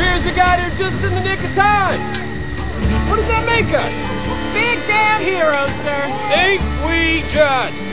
Appears you got here just in the nick of time. What does that make us? Big damn heroes, sir. Ain't we just?